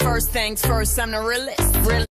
First things first, I'm the realest.